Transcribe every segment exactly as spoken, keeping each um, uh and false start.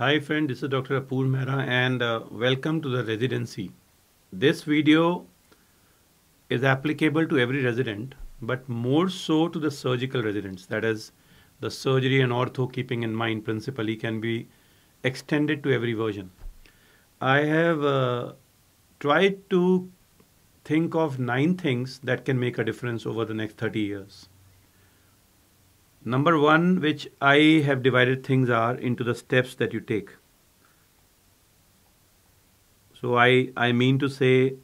Hi friend, this is Doctor Apurv Mehra and uh, welcome to the residency. This video is applicable to every resident, but more so to the surgical residents. That is, the surgery and ortho, keeping in mind principally, can be extended to every version. I have uh, tried to think of nine things that can make a difference over the next thirty years. Number one, which I have divided things are into the steps that you take. So I, I mean to say,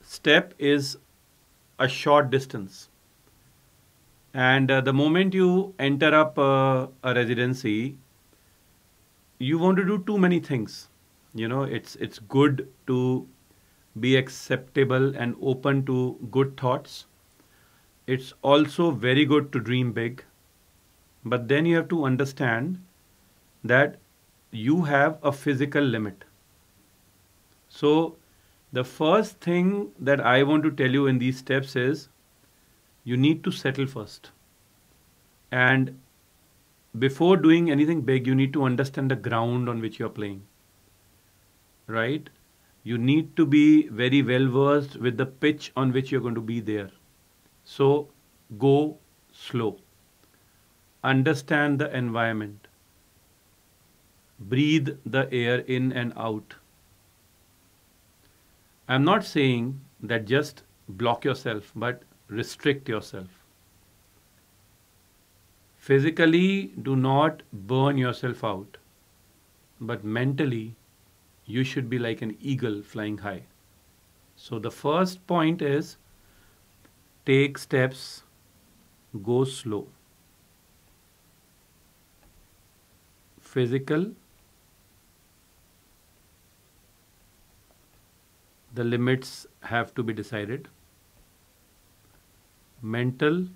step is a short distance. And uh, the moment you enter up uh, a residency, you want to do too many things. You know, it's, it's good to be acceptable and open to good thoughts. It's also very good to dream big, but then you have to understand that you have a physical limit. So the first thing that I want to tell you in these steps is you need to settle first. And before doing anything big, you need to understand the ground on which you're playing, right? You need to be very well versed with the pitch on which you're going to be there. So go slow, understand the environment, breathe the air in and out. I'm not saying that just block yourself, but restrict yourself. Physically, do not burn yourself out, but mentally, you should be like an eagle flying high. So the first point is, take steps, go slow. Physical, the limits have to be decided. Mental,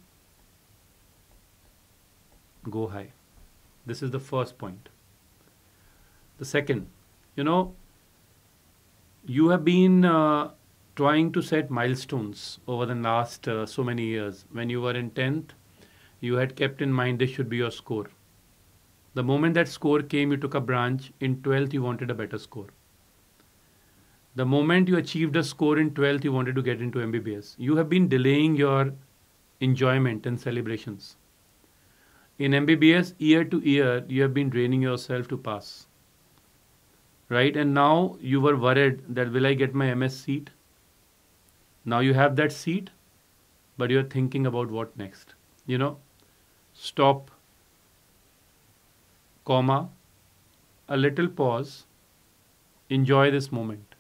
go high. This is the first point. The second, you know, you have been uh, trying to set milestones over the last uh, so many years. When you were in tenth, you had kept in mind this should be your score. The moment that score came, you took a branch. In twelfth, you wanted a better score. The moment you achieved a score in twelfth, you wanted to get into M B B S. You have been delaying your enjoyment and celebrations. In M B B S, year to year, you have been draining yourself to pass. Right? And now you were worried that, will I get my M S seat? Now you have that seat, but you're thinking about what next. You know, stop, comma, a little pause, enjoy this moment.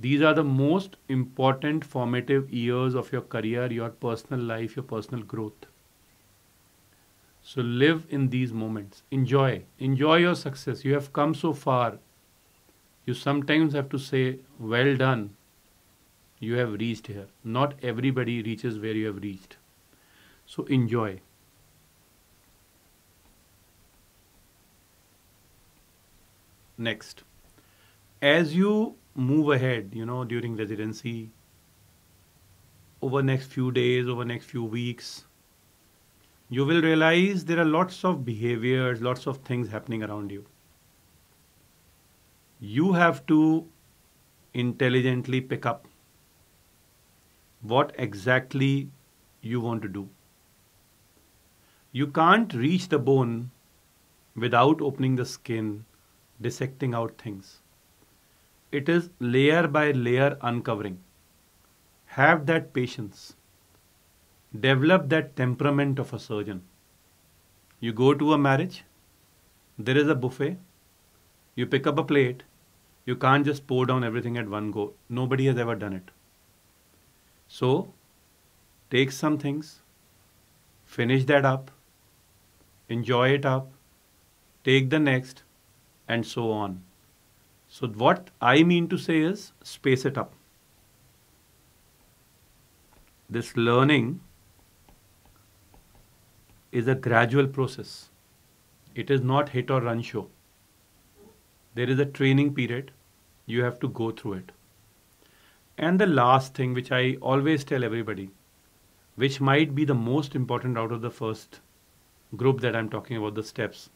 These are the most important formative years of your career, your personal life, your personal growth. So live in these moments. Enjoy. Enjoy your success. You have come so far. You sometimes have to say, well done. You have reached here. Not everybody reaches where you have reached. So enjoy. Next, as you move ahead, you know, during residency, over next few days, over next few weeks, you will realize there are lots of behaviors, lots of things happening around you. You have to intelligently pick up what exactly you want to do. You can't reach the bone without opening the skin, dissecting out things. It is layer by layer uncovering. Have that patience. Develop that temperament of a surgeon. You go to a marriage, there is a buffet, you pick up a plate, you can't just pour down everything at one go. Nobody has ever done it. So, take some things, finish that up, enjoy it up, take the next, and so on. So what I mean to say is, space it up. This learning is a gradual process. It is not hit or run show. There is a training period. You have to go through it. And the last thing, which I always tell everybody, which might be the most important out of the first group that I'm talking about, the steps.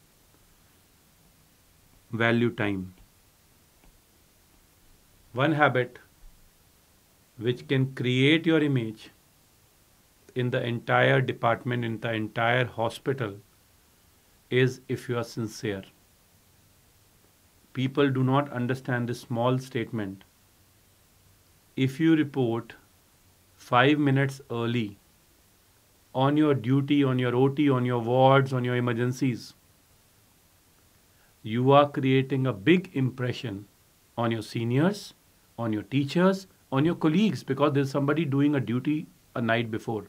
value time. One habit which can create your image in the entire department, in the entire hospital, is if you are sincere. People do not understand this small statement. If you report five minutes early on your duty, on your O T, on your wards, on your emergencies, you are creating a big impression on your seniors, on your teachers, on your colleagues, because there's somebody doing a duty a night before.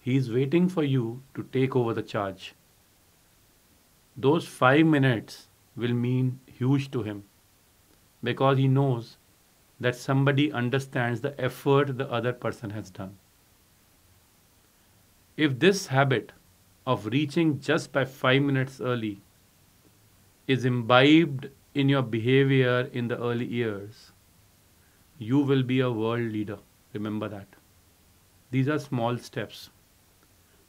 He is waiting for you to take over the charge. Those five minutes will mean huge to him, because he knows that somebody understands the effort the other person has done. If this habit of reaching just by five minutes early is imbibed in your behavior in the early years, you will be a world leader. Remember that. These are small steps.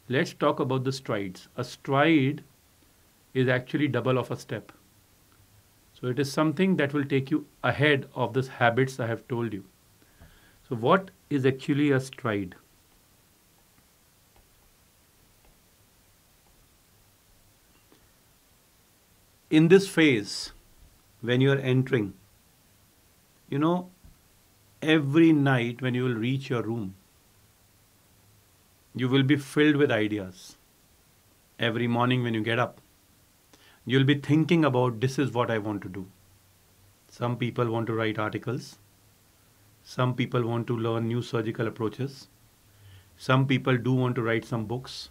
Let's talk about the strides. A stride is actually double of a step. So it is something that will take you ahead of these habits I have told you. So what is actually a stride? In this phase, when you are entering, you know, every night when you will reach your room, you will be filled with ideas. Every morning when you get up, you'll be thinking about, this is what I want to do. Some people want to write articles. Some people want to learn new surgical approaches. Some people do want to write some books.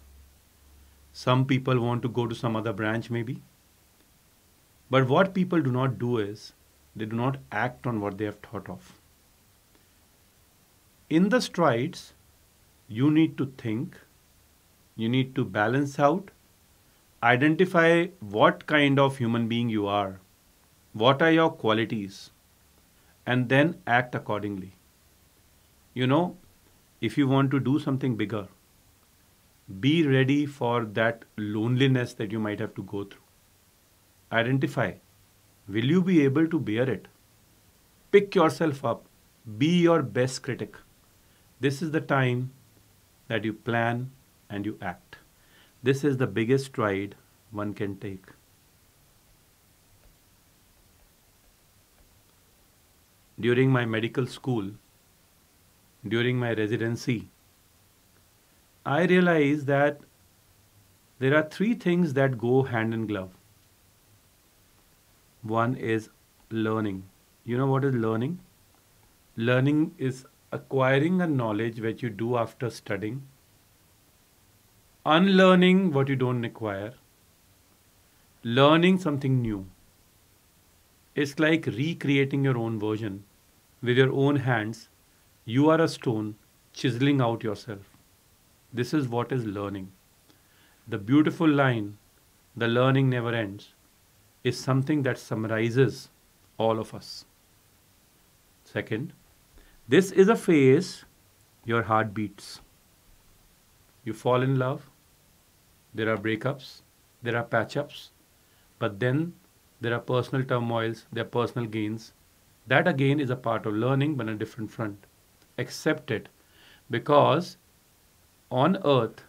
Some people want to go to some other branch maybe. But what people do not do is, they do not act on what they have thought of. In the strides, you need to think, you need to balance out, identify what kind of human being you are, what are your qualities, and then act accordingly. You know, if you want to do something bigger, be ready for that loneliness that you might have to go through. Identify, will you be able to bear it? Pick yourself up, be your best critic. This is the time that you plan and you act. This is the biggest stride one can take. During my medical school, during my residency, I realized that there are three things that go hand in glove. One is learning. You know what is learning? Learning is acquiring a knowledge that you do after studying, unlearning what you don't acquire, learning something new. It's like recreating your own version. With your own hands, you are a stone chiseling out yourself. This is what is learning. The beautiful line, "The learning never ends," is something that summarizes all of us. Second, this is a phase your heart beats. You fall in love, there are breakups, there are patch-ups, but then there are personal turmoils, there are personal gains. That again is a part of learning, but on a different front. Accept it, because on earth,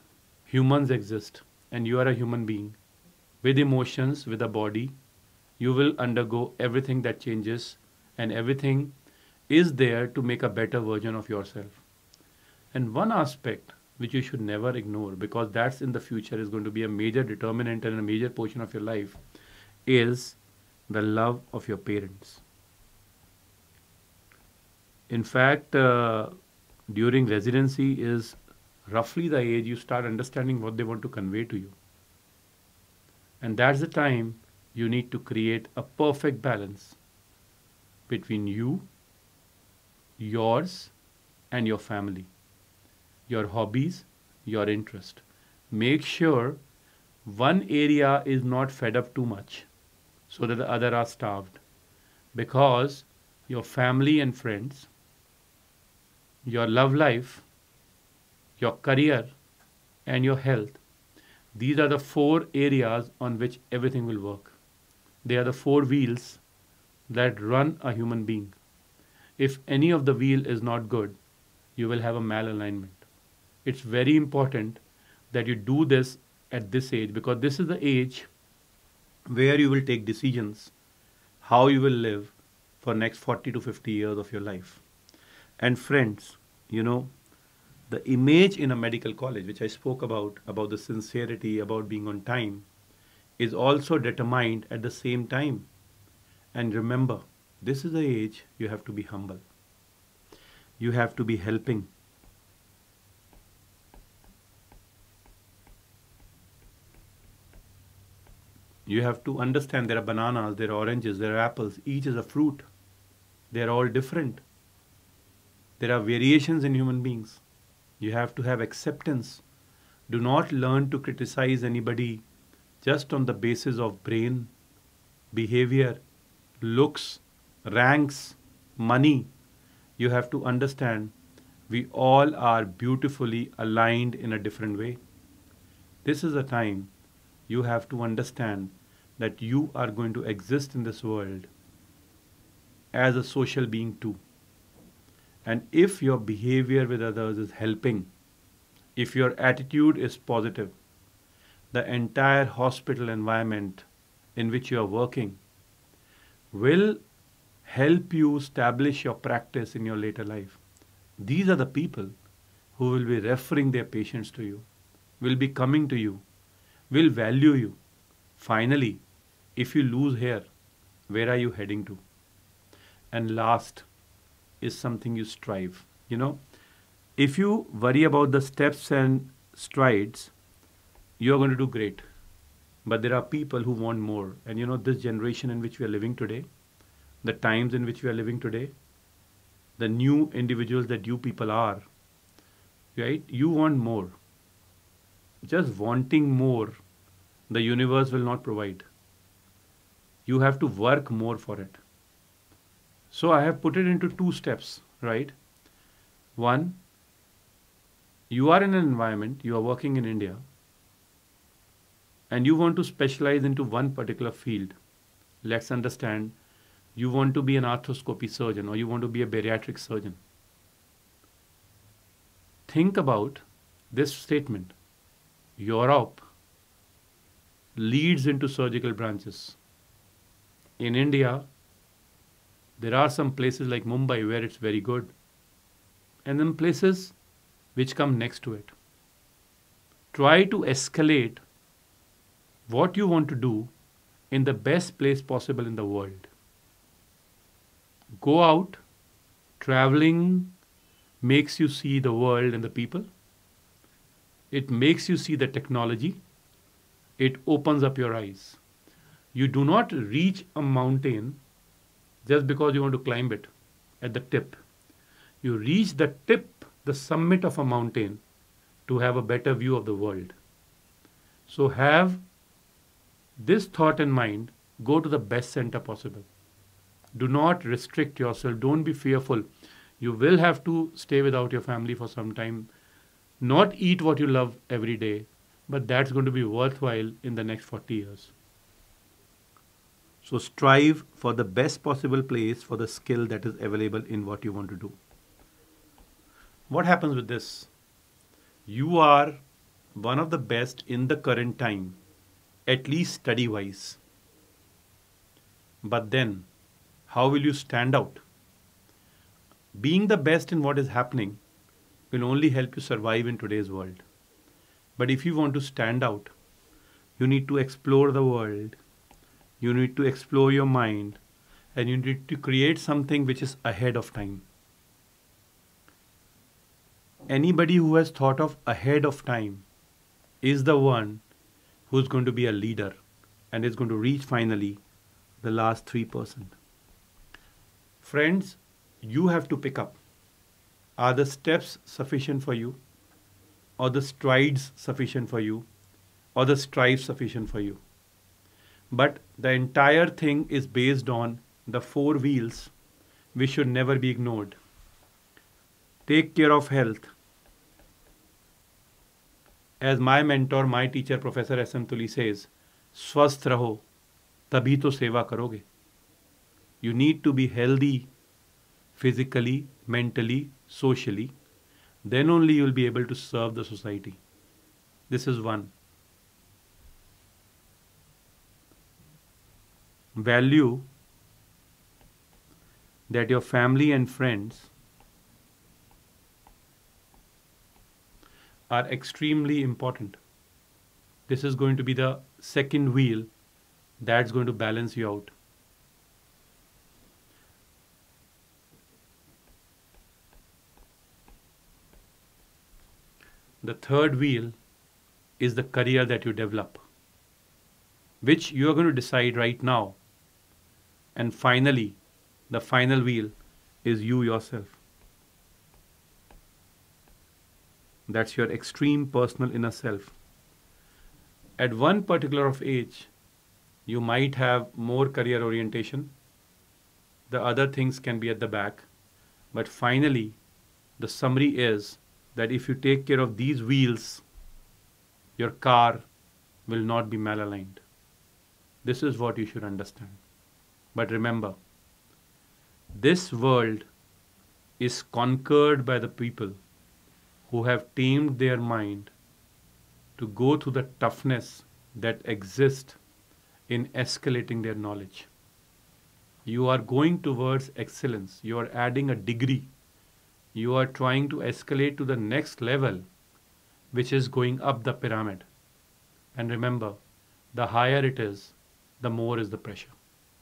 humans exist, and you are a human being with emotions, with a body. You will undergo everything that changes, and everything is there to make a better version of yourself. And one aspect which you should never ignore, because that's in the future is going to be a major determinant and a major portion of your life, is the love of your parents. In fact, uh, during residency is roughly the age you start understanding what they want to convey to you. And that's the time you need to create a perfect balance between you, yours, and your family, your hobbies, your interest. Make sure one area is not fed up too much so that the other are starved, because your family and friends, your love life, your career, and your health, these are the four areas on which everything will work. They are the four wheels that run a human being. If any of the wheel is not good, you will have a malalignment. It's very important that you do this at this age, because this is the age where you will take decisions how you will live for next forty to fifty years of your life. And friends, you know, the image in a medical college, which I spoke about, about the sincerity, about being on time, is also determined at the same time. And remember, this is the age you have to be humble. You have to be helping. You have to understand there are bananas, there are oranges, there are apples. Each is a fruit. They are all different. There are variations in human beings. You have to have acceptance. Do not learn to criticize anybody just on the basis of brain, behavior, looks, ranks, money. You have to understand we all are beautifully aligned in a different way. This is a time you have to understand that you are going to exist in this world as a social being too. And if your behavior with others is helping, if your attitude is positive, the entire hospital environment in which you are working will help you establish your practice in your later life. These are the people who will be referring their patients to you, will be coming to you, will value you. Finally, if you lose here, where are you heading to? And last is something you strive. You know, if you worry about the steps and strides, you are going to do great. But there are people who want more. And you know, this generation in which we are living today, the times in which we are living today, the new individuals that you people are, right? You want more. Just wanting more, the universe will not provide. You have to work more for it. So I have put it into two steps, right? One, you are in an environment, you are working in India, and you want to specialize into one particular field. Let's understand, you want to be an arthroscopy surgeon or you want to be a bariatric surgeon. Think about this statement. Europe leads into surgical branches. In India, there are some places like Mumbai where it's very good, and then places which come next to it. Try to escalate what you want to do in the best place possible in the world. Go out. Traveling makes you see the world and the people. It makes you see the technology. It opens up your eyes. You do not reach a mountain just because you want to climb it at the tip. You reach the tip, the summit of a mountain, to have a better view of the world. So have this thought in mind. Go to the best center possible. Do not restrict yourself. Don't be fearful. You will have to stay without your family for some time. Not eat what you love every day, but that's going to be worthwhile in the next forty years. So strive for the best possible place for the skill that is available in what you want to do. What happens with this? You are one of the best in the current time, at least study-wise. But then, how will you stand out? Being the best in what is happening will only help you survive in today's world. But if you want to stand out, you need to explore the world, you need to explore your mind, and you need to create something which is ahead of time. Anybody who has thought of ahead of time is the one who is going to be a leader and is going to reach finally the last three percent. Friends, you have to pick up. Are the steps sufficient for you? Or the strides sufficient for you? Or the strives sufficient for you? But the entire thing is based on the four wheels which should never be ignored. Take care of health. As my mentor, my teacher, Professor S M Tuli says, swasth raho, तभी तो सेवा करोगे. You need to be healthy physically, mentally, socially. Then only you will be able to serve the society. This is one. Value that your family and friends are extremely important. This is going to be the second wheel that's going to balance you out. The third wheel is the career that you develop, which you are going to decide right now. And finally, the final wheel is you yourself. That's your extreme personal inner self. At one particular of age, you might have more career orientation. The other things can be at the back. But finally, the summary is that if you take care of these wheels, your car will not be malaligned. This is what you should understand. But remember, this world is conquered by the people who have tamed their mind to go through the toughness that exists in escalating their knowledge. You are going towards excellence. You are adding a degree. You are trying to escalate to the next level, which is going up the pyramid. And remember, the higher it is, the more is the pressure.